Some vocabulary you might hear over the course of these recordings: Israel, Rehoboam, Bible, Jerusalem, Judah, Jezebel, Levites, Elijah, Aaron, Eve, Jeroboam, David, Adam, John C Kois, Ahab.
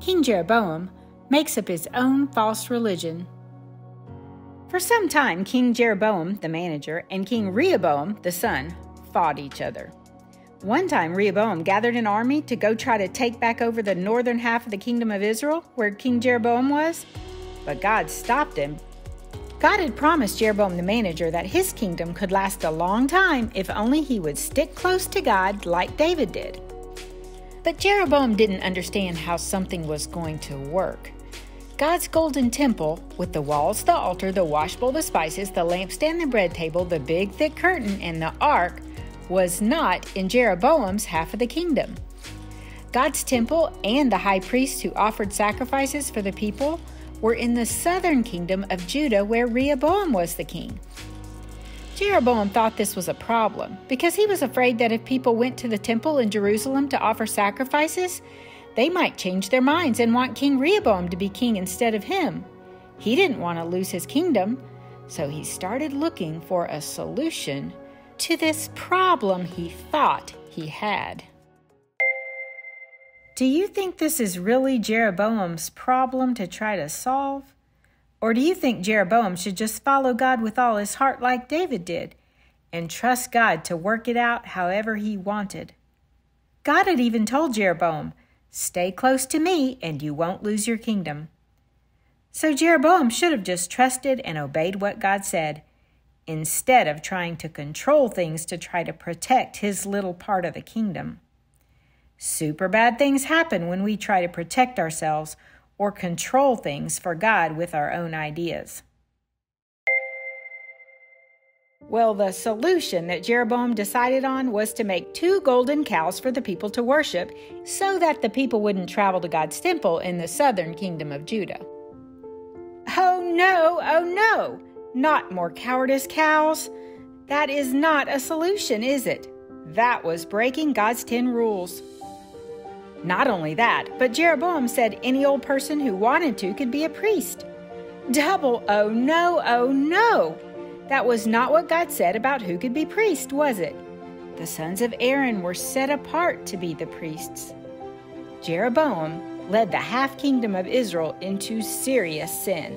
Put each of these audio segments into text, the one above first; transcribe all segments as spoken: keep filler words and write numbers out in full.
King Jeroboam makes up his own false religion. For some time, King Jeroboam, the manager, and King Rehoboam, the son, fought each other. One time, Rehoboam gathered an army to go try to take back over the northern half of the kingdom of Israel, where King Jeroboam was, but God stopped him. God had promised Jeroboam the manager that his kingdom could last a long time if only he would stick close to God like David did. But Jeroboam didn't understand how something was going to work. God's golden temple, with the walls, the altar, the washbowl, the spices, the lampstand, the bread table, the big thick curtain, and the ark, was not in Jeroboam's half of the kingdom. God's temple and the high priests who offered sacrifices for the people were in the southern kingdom of Judah, where Rehoboam was the king. Jeroboam thought this was a problem because he was afraid that if people went to the temple in Jerusalem to offer sacrifices, they might change their minds and want King Rehoboam to be king instead of him. He didn't want to lose his kingdom, so he started looking for a solution to this problem he thought he had. Do you think this is really Jeroboam's problem to try to solve? Or do you think Jeroboam should just follow God with all his heart like David did and trust God to work it out however he wanted? God had even told Jeroboam, "Stay close to me and you won't lose your kingdom." So Jeroboam should have just trusted and obeyed what God said instead of trying to control things to try to protect his little part of the kingdom. Super bad things happen when we try to protect ourselves or control things for God with our own ideas. Well, the solution that Jeroboam decided on was to make two golden cows for the people to worship so that the people wouldn't travel to God's temple in the southern kingdom of Judah. Oh no, oh no, not more cowardice cows. That is not a solution, is it? That was breaking God's ten rules. Not only that, but Jeroboam said any old person who wanted to could be a priest. Double oh no, oh no! That was not what God said about who could be priest, was it? The sons of Aaron were set apart to be the priests. Jeroboam led the half-kingdom of Israel into serious sin.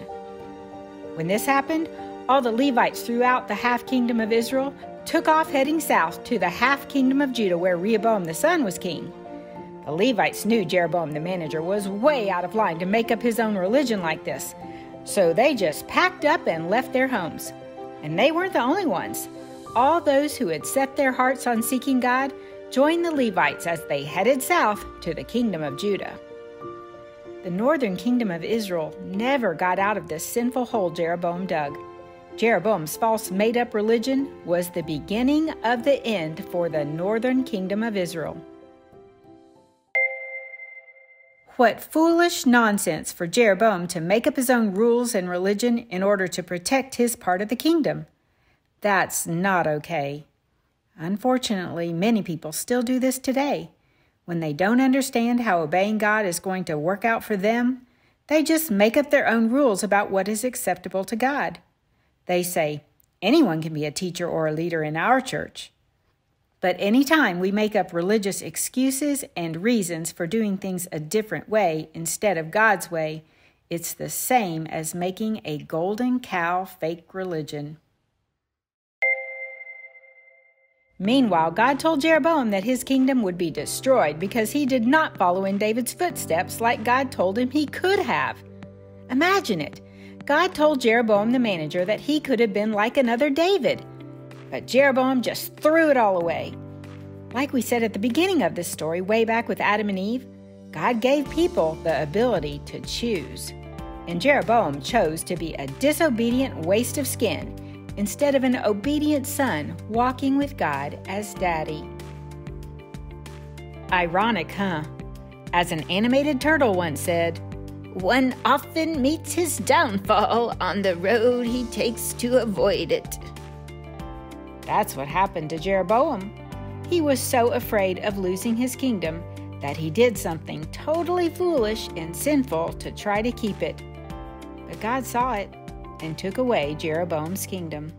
When this happened, all the Levites throughout the half-kingdom of Israel took off heading south to the half-kingdom of Judah where Rehoboam the son was king. The Levites knew Jeroboam the manager was way out of line to make up his own religion like this, so they just packed up and left their homes. And they weren't the only ones. All those who had set their hearts on seeking God joined the Levites as they headed south to the kingdom of Judah. The northern kingdom of Israel never got out of this sinful hole Jeroboam dug. Jeroboam's false made-up religion was the beginning of the end for the northern kingdom of Israel. What foolish nonsense for Jeroboam to make up his own rules and religion in order to protect his part of the kingdom. That's not okay. Unfortunately, many people still do this today. When they don't understand how obeying God is going to work out for them, they just make up their own rules about what is acceptable to God. They say, anyone can be a teacher or a leader in our church. But any time we make up religious excuses and reasons for doing things a different way instead of God's way, it's the same as making a golden cow fake religion. Meanwhile, God told Jeroboam that his kingdom would be destroyed because he did not follow in David's footsteps like God told him he could have. Imagine it. God told Jeroboam the manager that he could have been like another David. But Jeroboam just threw it all away. Like we said at the beginning of this story, way back with Adam and Eve, God gave people the ability to choose. And Jeroboam chose to be a disobedient waste of skin instead of an obedient son walking with God as daddy. Ironic, huh? As an animated turtle once said, "One often meets his downfall on the road he takes to avoid it." That's what happened to Jeroboam. He was so afraid of losing his kingdom that he did something totally foolish and sinful to try to keep it. But God saw it and took away Jeroboam's kingdom.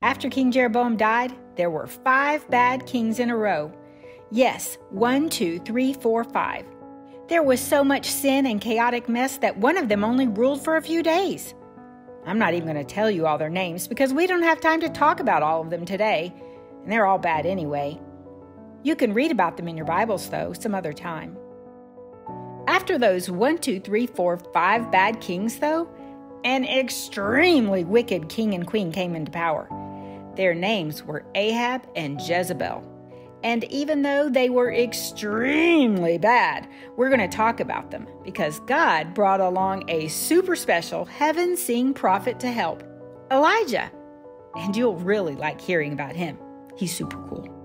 After King Jeroboam died, there were five bad kings in a row. Yes, one, two, three, four, five. There was so much sin and chaotic mess that one of them only ruled for a few days. I'm not even going to tell you all their names because we don't have time to talk about all of them today, and they're all bad anyway. You can read about them in your Bibles, though, some other time. After those one, two, three, four, five bad kings, though, an extremely wicked king and queen came into power. Their names were Ahab and Jezebel. And even though they were extremely bad, we're going to talk about them because God brought along a super special heaven-seeing prophet to help, Elijah. And you'll really like hearing about him. He's super cool.